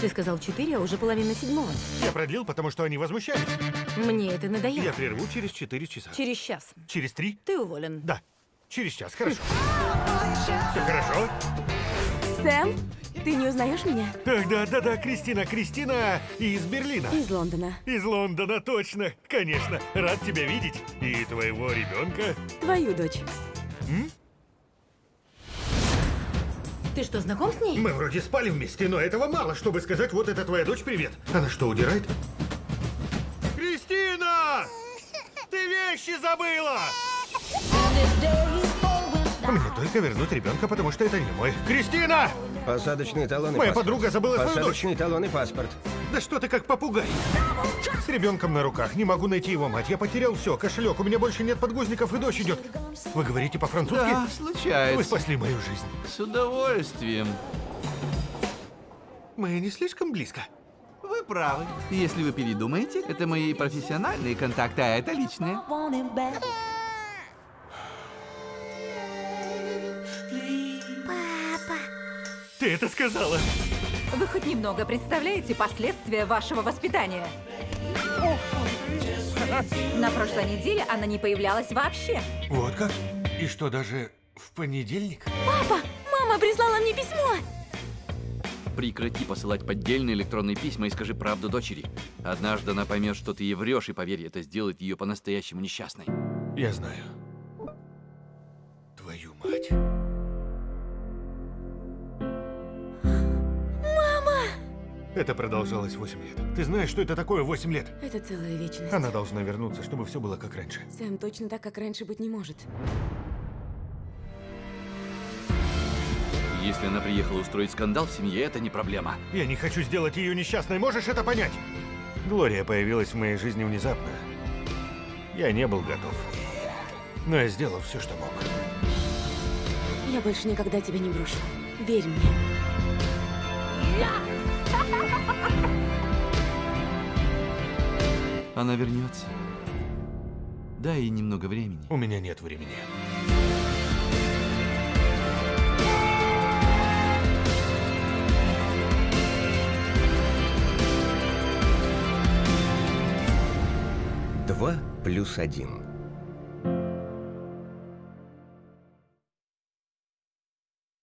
Ты сказал 4, а уже половина седьмого. Я продлил, потому что они возмущались. Мне это надоело. Я прерву через 4 часа. Через час. Через 3? Ты уволен. Да. Через час, хорошо. Все хорошо? Сэм, ты не узнаешь меня? Так, да, Кристина. Кристина из Берлина. Из Лондона. Из Лондона, точно. Конечно. Рад тебя видеть. И твоего ребенка. Твою дочь. Ты что, знаком с ней? Мы вроде спали вместе, но этого мало, чтобы сказать: вот это твоя дочь, привет. Она что, удирает? Кристина! Ты вещи забыла! Мне только вернуть ребенка, потому что это не мой. Кристина! Посадочные талоны. Моя подруга забыла свою дочь. Посадочные талоны, паспорт. Да что ты как попугай? С ребенком на руках. Не могу найти его мать. Я потерял все. Кошелек. У меня больше нет подгузников, и дождь идет. Вы говорите по-французски? Да, случается. Вы спасли мою жизнь. С удовольствием. Мы не слишком близко. Вы правы. Если вы передумаете, это мои профессиональные контакты, а это личные. Папа. Ты это сказала? Вы хоть немного представляете последствия вашего воспитания? На прошлой неделе она не появлялась вообще. Вот как? И что, даже в понедельник? Папа, мама прислала мне письмо. Прекрати посылать поддельные электронные письма и скажи правду дочери. Однажды она поймет, что ты ей врешь, и поверь, это сделает ее по-настоящему несчастной. Я знаю. Твою мать. Это продолжалось 8 лет. Ты знаешь, что это такое 8 лет? Это целая вечность. Она должна вернуться, чтобы все было как раньше. Сэм, точно так, как раньше, быть не может. Если она приехала устроить скандал в семье, это не проблема. Я не хочу сделать ее несчастной, можешь это понять? Глория появилась в моей жизни внезапно. Я не был готов. Но я сделал все, что мог. Я больше никогда тебя не брошу. Верь мне. Она вернется. Дай ей немного времени. У меня нет времени. «2+1».